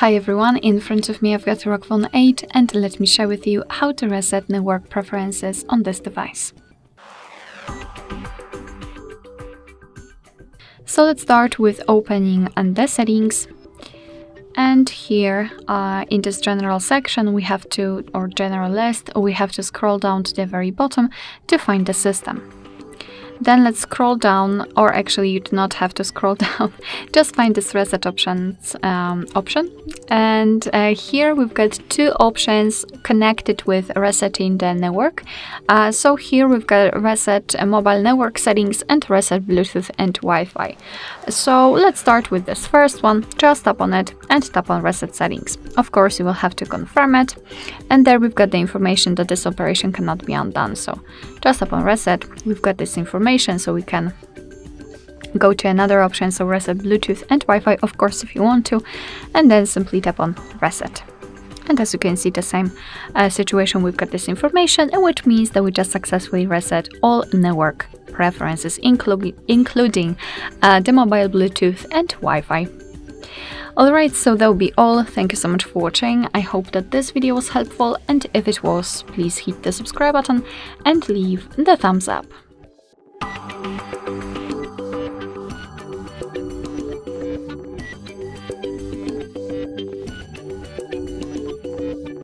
Hi everyone, in front of me I've got a ROG Phone 8 and let me share with you how to reset network preferences on this device. So let's start with opening under settings, and here in this general section we have to, or general list, we have to scroll down to the very bottom to find the system. Then let's scroll down, or actually you do not have to scroll down, just find this reset options option. And here we've got two options connected with resetting the network. So here we've got reset mobile network settings and reset Bluetooth and Wi-Fi. So let's start with this first one, just tap on it and tap on reset settings. Of course you will have to confirm it, and there we've got the information that this operation cannot be undone. So just tap on reset, we've got this information. So we can go to another option, so reset Bluetooth and Wi-Fi, of course, if you want to, and then simply tap on reset. And as you can see, the same situation, we've got this information, which means that we just successfully reset all network preferences, including the mobile, Bluetooth and Wi-Fi. Alright, so that'll be all. Thank you so much for watching. I hope that this video was helpful, and if it was, please hit the subscribe button and leave the thumbs up.